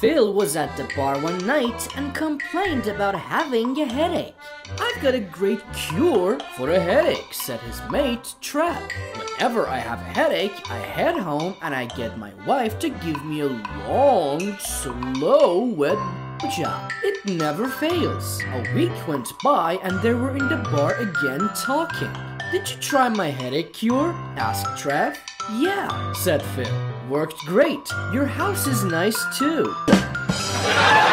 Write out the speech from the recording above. Phil was at the bar one night and complained about having a headache. "I've got a great cure for a headache," said his mate, Trap. "Whenever I have a headache, I head home and I get my wife to give me a long, slow, wet job. It never fails." A week went by and they were in the bar again talking. "Did you try my headache cure?" asked Trap. "Yeah," said Phil. "Worked great. Your house is nice too."